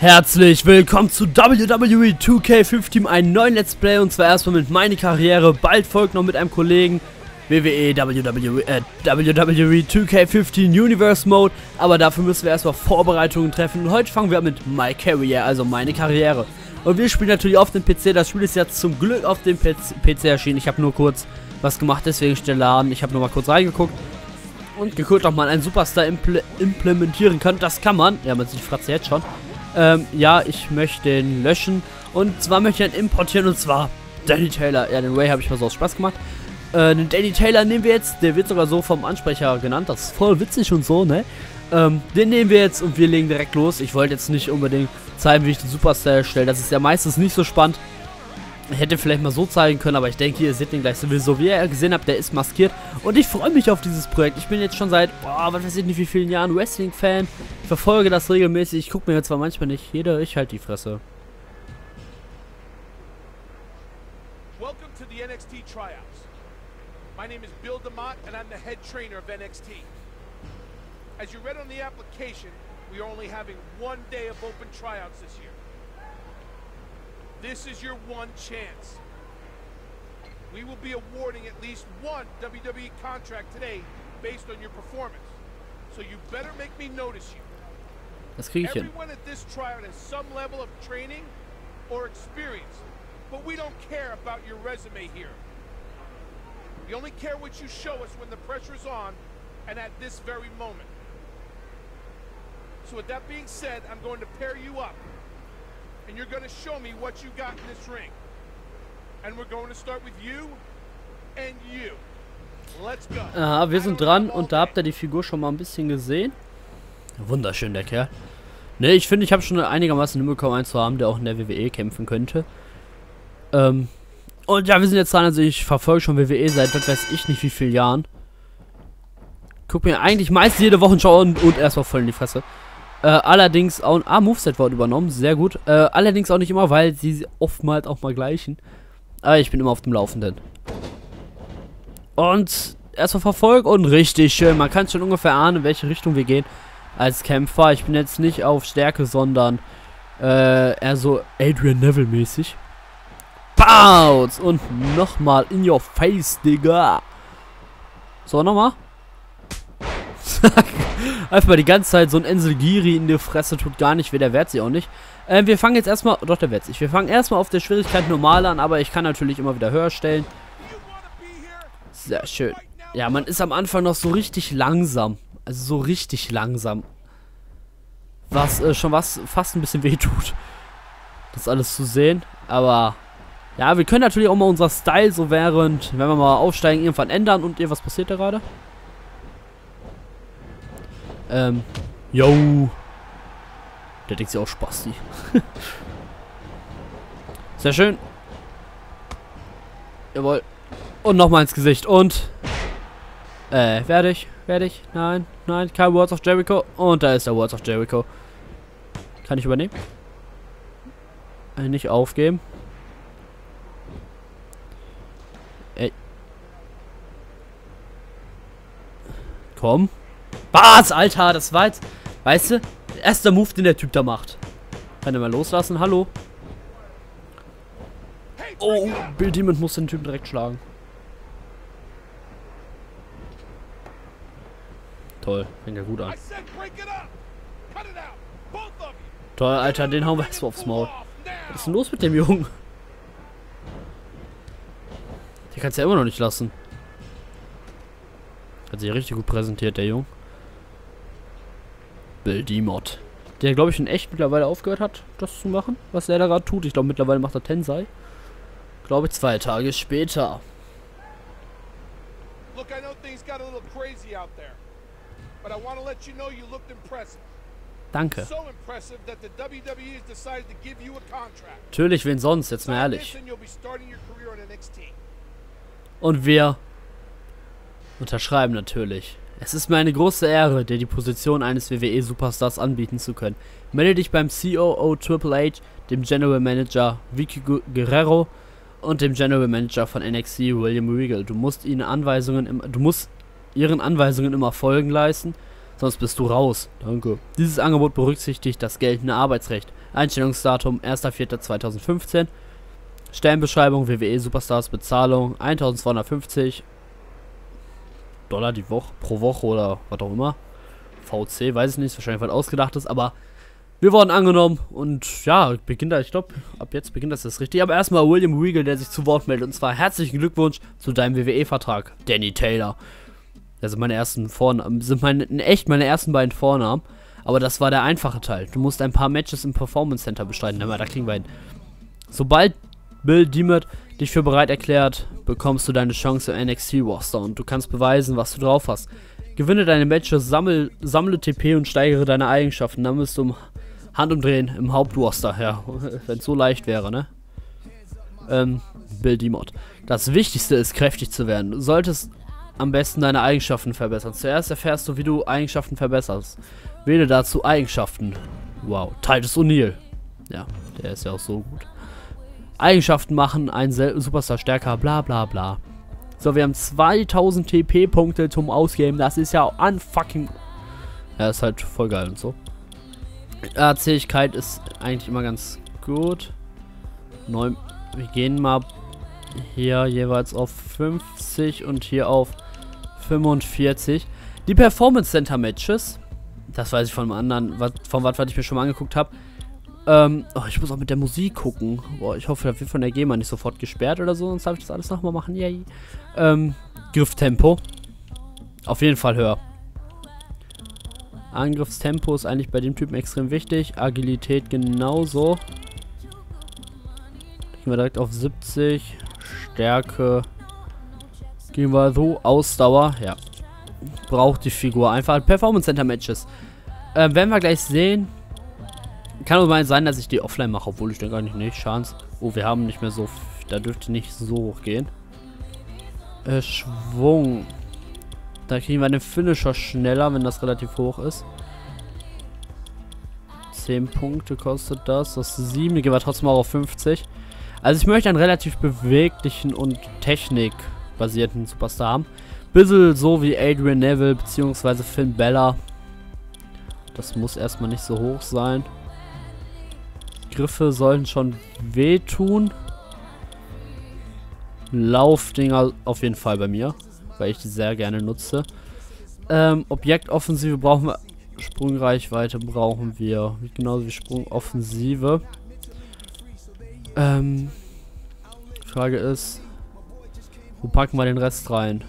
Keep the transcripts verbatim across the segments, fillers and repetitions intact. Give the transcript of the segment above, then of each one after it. Herzlich willkommen zu W W E zwei K fünfzehn, einen neuen Let's Play, und zwar erstmal mit meiner Karriere, bald folgt noch mit einem Kollegen W W E W W E, äh, W W E zwei K fünfzehn Universe Mode, aber dafür müssen wir erstmal Vorbereitungen treffen und heute fangen wir an mit My Career, also meine Karriere. Und wir spielen natürlich auf dem P C, das Spiel ist jetzt zum Glück auf dem P C erschienen, ich habe nur kurz was gemacht, deswegen steht der Laden, ich habe nur mal kurz reingeguckt und geguckt, ob man einen Superstar impl implementieren kann, das kann man, ja man sieht die Fratze jetzt schon. Ähm, ja, ich möchte den löschen. Und zwar möchte ich einen importieren, und zwar Danny Taylor. Ja, den Ray habe ich mal so aus Spaß gemacht. Äh, den Danny Taylor nehmen wir jetzt. Der wird sogar so vom Ansprecher genannt. Das ist voll witzig und so, ne? Ähm, den nehmen wir jetzt und wir legen direkt los. Ich wollte jetzt nicht unbedingt zeigen, wie ich den Superstar erstelle. Das ist ja meistens nicht so spannend. Ich hätte vielleicht mal so zeigen können, aber ich denke, ihr seht den gleich sowieso. Wie ihr gesehen habt, der ist maskiert. Und ich freue mich auf dieses Projekt. Ich bin jetzt schon seit, boah, was weiß ich nicht, wie vielen Jahren Wrestling-Fan. Ich verfolge das regelmäßig. Ich gucke mir jetzt zwar manchmal nicht jeder, ich halt die Fresse. Welcome to the N X T Tryouts. My name is Bill DeMott and I'm the head trainer of N X T. As you read on the application, we are only having one day of open tryouts this year. This is your one chance. We will be awarding at least one W W E contract today based on your performance. So you better make me notice you. Das krieg ich hin. Everyone at this tryout has some level of training or experience, but we don't care about your resume here. We only care what you show us when the pressure is on and at this very moment. So with that being said, I'm going to pair you up. And you're going to show me what you got in this ring. And we're going to start with you and you. Let's go. Aha, wir sind dran und da habt ihr die Figur schon mal ein bisschen gesehen. Wunderschön, der Kerl. Ne, ich finde, ich habe schon einigermaßen hinbekommen, einen zu haben, der auch in der W W E kämpfen könnte. Ähm, und ja, wir sind jetzt dran, also ich verfolge schon W W E seit, das weiß ich nicht wie vielen Jahren. Guck mir eigentlich meist jede Woche schon und, und erstmal voll in die Fresse. Äh, allerdings auch, ah, Moveset wurde übernommen, sehr gut. Äh, allerdings auch nicht immer, weil sie oftmals auch mal gleichen. Aber ich bin immer auf dem Laufenden. Und erstmal verfolgt und richtig schön. Man kann schon ungefähr ahnen, in welche Richtung wir gehen als Kämpfer. Ich bin jetzt nicht auf Stärke, sondern äh, eher so Adrian Neville mäßig. Bounce! Und nochmal in your face, Digga. So, nochmal. Einfach mal die ganze Zeit so ein Enselgiri in der Fresse, tut gar nicht weh, der wehrt sie auch nicht. Ähm, wir fangen jetzt erstmal, doch der wehrt sich, wir fangen erstmal auf der Schwierigkeit normal an, aber ich kann natürlich immer wieder höher stellen. Sehr schön. Ja, man ist am Anfang noch so richtig langsam, also so richtig langsam, was äh, schon was fast ein bisschen weh tut, das alles zu sehen, aber ja, wir können natürlich auch mal unser Style so während, wenn wir mal aufsteigen, irgendwann ändern und ihr, was passiert da gerade? Ähm, yo. Der denkt sich auch Spasti. Sehr schön. Jawohl. Und nochmal ins Gesicht. Und. Äh, werde ich? Werde ich? Nein, nein. Kein Words of Jericho. Und da ist der Words of Jericho. Kann ich übernehmen? Äh, nicht aufgeben. Ey. Komm. Was, Alter, das war jetzt, weißt du, der erste Move, den der Typ da macht. Kann er mal loslassen, hallo. Oh, Bill Demon muss den Typen direkt schlagen. Toll, fängt ja gut an. Toll, Alter, den hauen wir erstmal aufs Maul. Was ist denn los mit dem Jungen? Den kannst du ja immer noch nicht lassen. Hat sich richtig gut präsentiert, der Junge. Bill DeMott. Der, glaube ich, in echt mittlerweile aufgehört hat, das zu machen, was er da gerade tut. Ich glaube, mittlerweile macht er Tensei. Glaube ich, zwei Tage später. Look, I know things got a little crazy out there. But I want to let you know you looked impressive. Danke. So impressive that the W W E has decided to give you a contract. Natürlich, wen sonst, jetzt mal ehrlich. Und wir unterschreiben natürlich. Es ist mir eine große Ehre, dir die Position eines W W E-Superstars anbieten zu können. Melde dich beim C O O Triple H, dem General Manager Vicky Guerrero und dem General Manager von N X T William Regal. Du musst ihnen Anweisungen im, du musst ihren Anweisungen immer Folgen leisten, sonst bist du raus. Danke. Dieses Angebot berücksichtigt das geltende Arbeitsrecht. Einstellungsdatum erster vierter zweitausendfünfzehn. Stellenbeschreibung W W E Superstars, Bezahlung eintausendzweihundertfünfzig Dollar die Woche, pro Woche oder was auch immer. V C, weiß ich nicht, ist wahrscheinlich was Ausgedachtes, aber wir wurden angenommen und ja, beginnt da, ich glaube, ab jetzt beginnt das jetzt richtig. Aber erstmal William Regal, der sich zu Wort meldet, und zwar herzlichen Glückwunsch zu deinem W W E-Vertrag, Danny Taylor. Das sind meine ersten Vornamen, sind meine, in echt meine ersten beiden Vornamen, aber das war der einfache Teil. Du musst ein paar Matches im Performance Center bestreiten, aber da kriegen wir hin. Sobald Bill DeMott dich für bereit erklärt, bekommst du deine Chance im N X T-Roster und du kannst beweisen, was du drauf hast. Gewinne deine Matches, sammle, sammle T P und steigere deine Eigenschaften. Dann bist du im Handumdrehen im Hauptroster. Ja, wenn es so leicht wäre, ne? Ähm, Bill DeMott. Das Wichtigste ist, kräftig zu werden. Du solltest am besten deine Eigenschaften verbessern. Zuerst erfährst du, wie du Eigenschaften verbesserst. Wähle dazu Eigenschaften. Wow, Titus O'Neil. Ja, der ist ja auch so gut. Eigenschaften machen, einen Superstar stärker, bla bla bla. So, wir haben zweitausend T P-Punkte zum Ausgeben. Das ist ja unfucking... Ja, ist halt voll geil und so. Äh, Zähigkeit ist eigentlich immer ganz gut. Neun... Wir gehen mal hier jeweils auf fünfzig und hier auf fünfundvierzig. Die Performance Center Matches. Das weiß ich von einem anderen, was, von was, was ich mir schon mal angeguckt habe. Ähm, oh, ich muss auch mit der Musik gucken. Boah, ich hoffe, da wird von der GEMA nicht sofort gesperrt oder so, sonst darf ich das alles nochmal machen. Yay. Ähm, Grifftempo. Auf jeden Fall höher. Angriffstempo ist eigentlich bei dem Typen extrem wichtig. Agilität genauso. Gehen wir direkt auf siebzig. Stärke. Gehen wir so. Ausdauer. Ja. Braucht die Figur einfach. Performance Center Matches. Ähm, werden wir gleich sehen. Kann auch mal sein, dass ich die offline mache, obwohl ich denke gar nicht, nicht, Chance. Oh, wir haben nicht mehr so, da dürfte nicht so hoch gehen. Äh, Schwung. Da kriegen wir den Finisher schneller, wenn das relativ hoch ist. zehn Punkte kostet das, das sieben, die gehen wir trotzdem auch auf fünfzig. Also ich möchte einen relativ beweglichen und technikbasierten Superstar haben. Bissel so wie Adrian Neville bzw. Finn Bella. Das muss erstmal nicht so hoch sein. Griffe sollen schon wehtun. Laufdinger auf jeden Fall bei mir, weil ich die sehr gerne nutze. Ähm, Objektoffensive brauchen wir. Sprungreichweite brauchen wir. Genauso wie Sprungoffensive. Ähm, Frage ist, wo packen wir den Rest rein?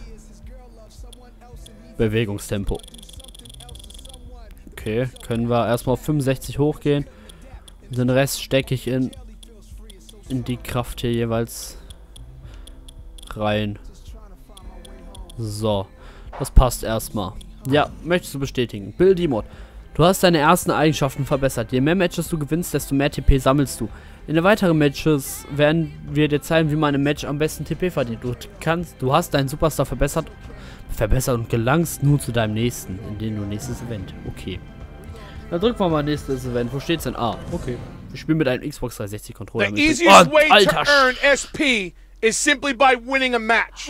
Bewegungstempo. Okay, können wir erstmal auf fünfundsechzig hochgehen. Den Rest stecke ich in, in die Kraft hier jeweils rein. So, das passt erstmal. Ja, möchtest du bestätigen. Bill DeMott, du hast deine ersten Eigenschaften verbessert. Je mehr Matches du gewinnst, desto mehr T P sammelst du. In den weiteren Matches werden wir dir zeigen, wie man im Match am besten T P verdient. Du, kannst, du hast deinen Superstar verbessert, verbessert und gelangst nun zu deinem nächsten, in dem du nächstes Event. Okay. Dann drücken wir mal nächstes Event. Wo steht's denn? Ah, okay. Ich spiele mit einem Xbox dreihundertsechzig Controller. The easiest way to earn S P is simply by winning a match.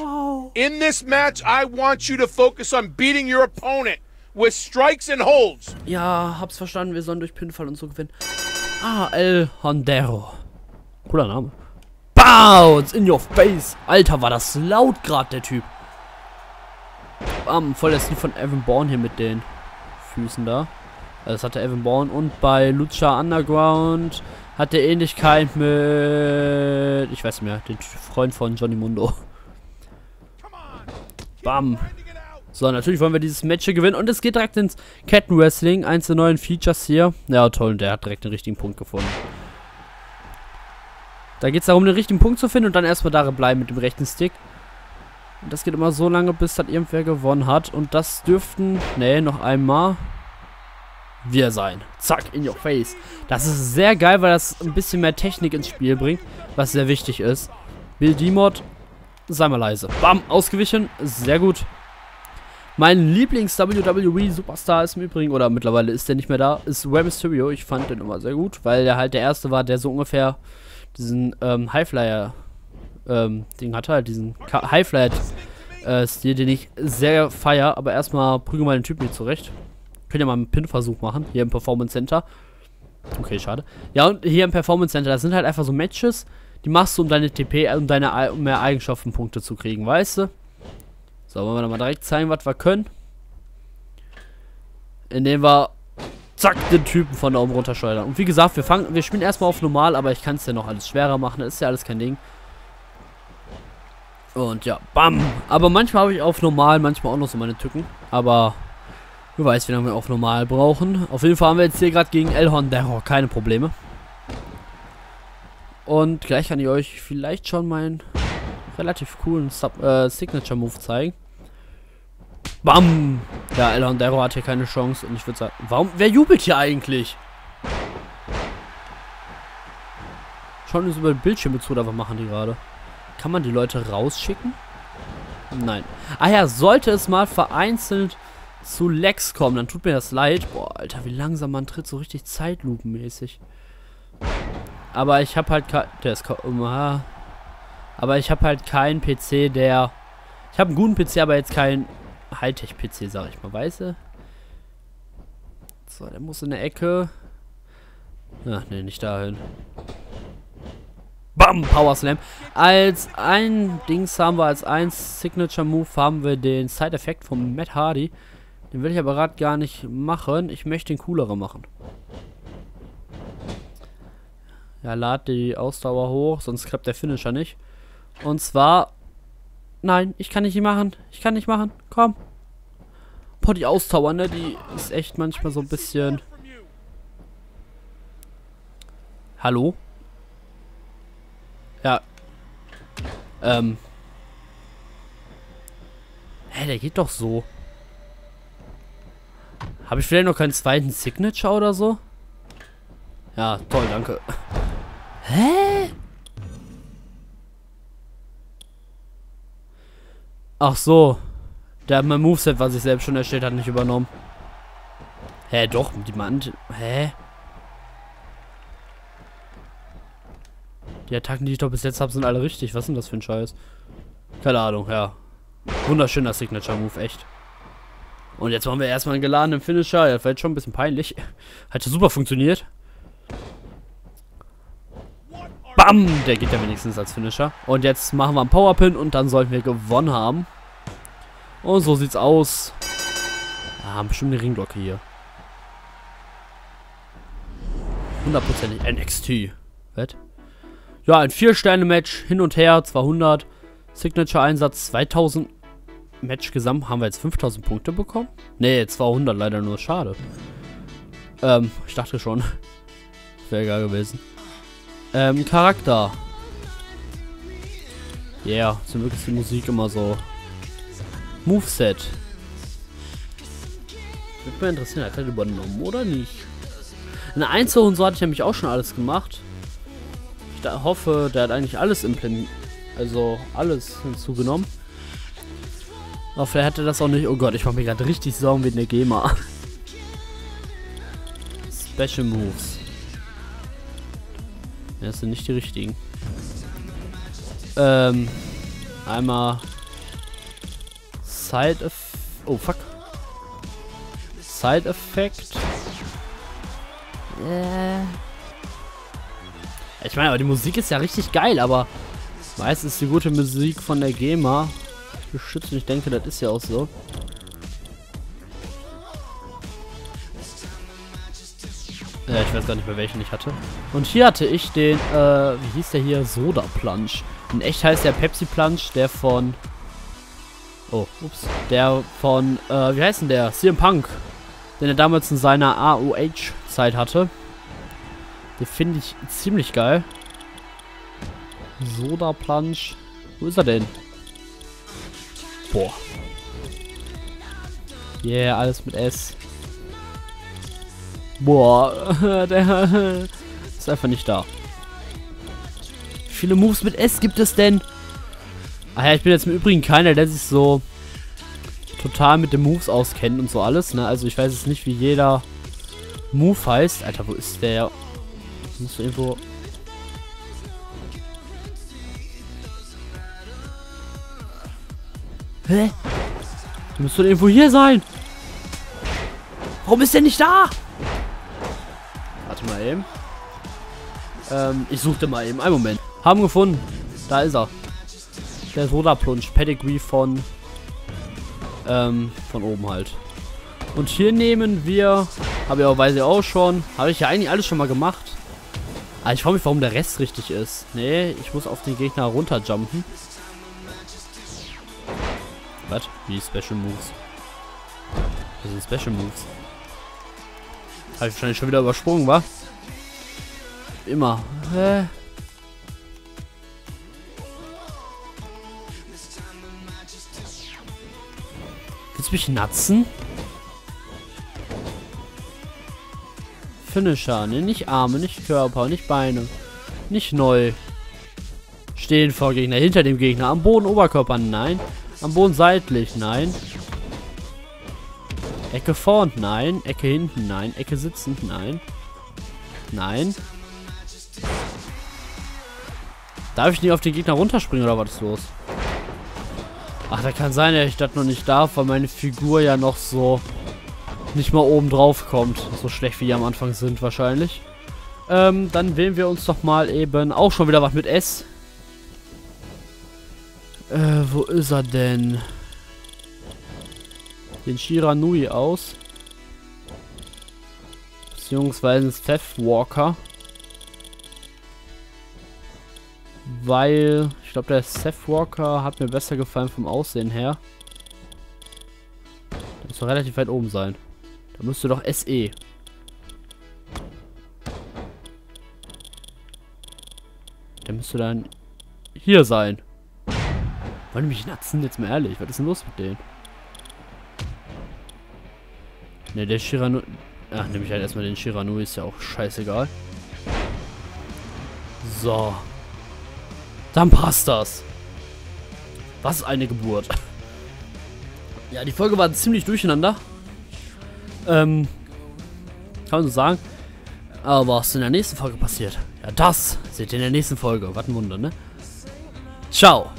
In this match, I want you to focus on beating your opponent with strikes and holds. Ja, hab's verstanden. Wir sollen durch Pinfall und so gewinnen. Ah, El Hondero. Cooler Name. Bounce in your face. Alter, war das laut gerade, der Typ. Bam, voll der Stil von Evan Bourne hier mit den Füßen da. Das hatte Evan Bourne und bei Lucha Underground hat der Ähnlichkeit mit, ich weiß nicht mehr, den Freund von Johnny Mundo. Bam. So, natürlich wollen wir dieses Match hier gewinnen und es geht direkt ins Kettenwrestling. Eins der neuen Features hier. Ja, toll, und der hat direkt den richtigen Punkt gefunden. Da geht es darum, den richtigen Punkt zu finden und dann erstmal da bleiben mit dem rechten Stick. Und das geht immer so lange, bis dann irgendwer gewonnen hat. Und das dürften, nee, noch einmal wir sein. Zack, in your face. Das ist sehr geil, weil das ein bisschen mehr Technik ins Spiel bringt, was sehr wichtig ist. Bill DeMott, sei mal leise. Bam, ausgewichen, sehr gut. Mein Lieblings-W W E Superstar ist im Übrigen, oder mittlerweile ist der nicht mehr da, ist Rey Mysterio. Ich fand den immer sehr gut, weil der halt der erste war, der so ungefähr diesen ähm, Highflyer ähm, Ding hatte, halt diesen Highflyer-Stil, äh, den ich sehr feier. Aber erstmal prügeln wir den Typen hier zurecht. Können ja mal einen Pin-Versuch machen, hier im Performance Center. Okay, schade. Ja, und hier im Performance Center, das sind halt einfach so Matches, die machst du, um deine T P, um deine um mehr Eigenschaftenpunkte zu kriegen, weißt du? So, wollen wir dann mal direkt zeigen, was wir können. Indem wir, zack, den Typen von da oben runterschleudern. Und wie gesagt, wir fangen, wir spielen erstmal auf normal, aber ich kann es ja noch alles schwerer machen, das ist ja alles kein Ding. Und ja, bam. Aber manchmal habe ich auf normal, manchmal auch noch so meine Tücken. Aber wer weiß, wie lange wir auf normal brauchen. Auf jeden Fall haben wir jetzt hier gerade gegen El Hondero keine Probleme. Und gleich kann ich euch vielleicht schon meinen relativ coolen Sub äh, Signature-Move zeigen. Bam! Ja, El Hondero hat hier keine Chance. Und ich würde sagen, warum? Wer jubelt hier eigentlich? Schauen wir uns über den Bildschirm zu, oder was machen die gerade? Kann man die Leute rausschicken? Nein. Ah ja, sollte es mal vereinzelt zu Lags kommen, dann tut mir das leid. Boah, Alter, wie langsam man tritt, so richtig zeitlupenmäßig. Aber ich habe halt kein... Der ist kaum... Aber ich habe halt keinen P C, der... Ich habe einen guten P C, aber jetzt keinen Hightech-P C, sag ich mal, weißt du? So, der muss in der Ecke... Ach, nee, nicht dahin. Bam, Power Slam. Als ein Dings haben wir, als ein Signature Move haben wir den Side Effect von Matt Hardy. Den will ich aber gerade gar nicht machen. Ich möchte den cooleren machen. Ja, lad die Ausdauer hoch, sonst klappt der Finisher nicht. Und zwar... Nein, ich kann nicht machen. Ich kann nicht machen. Komm. Boah, die Ausdauer, ne? Die ist echt manchmal so ein bisschen... Hallo? Ja. Ähm. Hä, der geht doch so. Habe ich vielleicht noch keinen zweiten Signature oder so? Ja, toll, danke. Hä? Ach so. Der hat mein Moveset, was ich selbst schon erstellt hat, nicht übernommen. Hä, doch, die Mant. Hä? Die Attacken, die ich doch bis jetzt habe, sind alle richtig. Was ist denn das für ein Scheiß? Keine Ahnung, ja. Wunderschöner Signature-Move, echt. Und jetzt machen wir erstmal einen geladenen Finisher. Ja, das war jetzt schon ein bisschen peinlich. Hat ja super funktioniert. Bam! Der geht ja wenigstens als Finisher. Und jetzt machen wir einen Powerpin und dann sollten wir gewonnen haben. Und so sieht's aus. Ah, haben bestimmt eine Ringglocke hier. hundertprozentig N X T. Wett? Ja, ein vier Sterne Match, hin und her, zweihundert, Signature-Einsatz, zweitausend, Match gesamt, haben wir jetzt fünftausend Punkte bekommen? Ne, zweihundert leider nur, schade. Ähm, ich dachte schon, wäre geil gewesen. Ähm, Charakter. Ja, yeah, zum Glück ist die Musik immer so. Moveset. Würde mich interessieren, hat er übernommen oder nicht? Eine Einzel und so hatte ich nämlich auch schon alles gemacht. Ich hoffe, der hat eigentlich alles implementiert, also alles hinzugenommen. Aber vielleicht hat er das auch nicht. Oh Gott, ich mache mir gerade richtig Sorgen wegen der GEMA. Special Moves. Das sind nicht die richtigen. Ähm, einmal Side Effect. Oh fuck. Side Effect. Äh. Ich meine, aber die Musik ist ja richtig geil, aber meistens ist die gute Musik von der GEMA geschützt und ich denke, das ist ja auch so. Ja, ich weiß gar nicht mehr, welchen ich hatte. Und hier hatte ich den, äh, wie hieß der hier? Soda Plunge. In echt heißt der Pepsi Plunge, der von... Oh, ups. Der von, äh, wie heißt denn der? C M Punk. Den er damals in seiner A O H-Zeit hatte. Den finde ich ziemlich geil. Soda Plunge. Wo ist er denn? Boah. Yeah, alles mit S. Boah. Der ist einfach nicht da. Wie viele Moves mit S gibt es denn? Ach ja, ich bin jetzt im Übrigen keiner, der sich so total mit den Moves auskennt und so alles, ne? Also ich weiß jetzt nicht, wie jeder Move heißt. Alter, wo ist der... Musst du irgendwo. Hä? Du musst doch irgendwo hier sein. Warum ist der nicht da? Warte mal, mal eben. Ähm, ich suchte mal eben. Einen Moment. Haben gefunden. Da ist er. Der Soda Plunge. Pedigree von... Ähm, von oben halt. Und hier nehmen wir... Habe ich auch, weiß ich auch schon. Habe ich ja eigentlich alles schon mal gemacht. Aber ich frage mich, warum der Rest richtig ist. Nee, ich muss auf den Gegner runterjumpen. Was? Wie Special Moves? Das sind Special Moves. Habe ich wahrscheinlich schon wieder übersprungen, wa? Immer. Hä? Willst du mich natzen? Finisher, ne? Nicht Arme, nicht Körper, nicht Beine. Nicht neu. Stehen vor Gegner, hinter dem Gegner. Am Boden, Oberkörper, nein. Am Boden seitlich, nein. Ecke vorn, nein. Ecke hinten, nein. Ecke sitzend, nein. Nein. Darf ich nicht auf den Gegner runterspringen oder was ist los? Ach, da kann sein, dass ich das noch nicht darf, weil meine Figur ja noch so nicht mal oben drauf kommt. So schlecht wie die am Anfang sind wahrscheinlich. Ähm, dann wählen wir uns doch mal eben auch schon wieder was mit S. Äh, wo ist er denn? Den Shiranui aus. Beziehungsweise Seth Walker. Weil, ich glaube, der Seth Walker hat mir besser gefallen vom Aussehen her. Der muss doch relativ weit oben sein. Da müsste doch S E. Der müsste dann hier sein. Wollen die mich natzen? Jetzt mal ehrlich, was ist denn los mit denen? Ne, der Shiranui... Ach, nehme ich halt erstmal den Shiranui, ist ja auch scheißegal. So. Dann passt das. Was eine Geburt. Ja, die Folge war ziemlich durcheinander. Ähm. Kann man so sagen. Aber was ist in der nächsten Folge passiert? Ja, das seht ihr in der nächsten Folge. Was ein Wunder, ne? Ciao.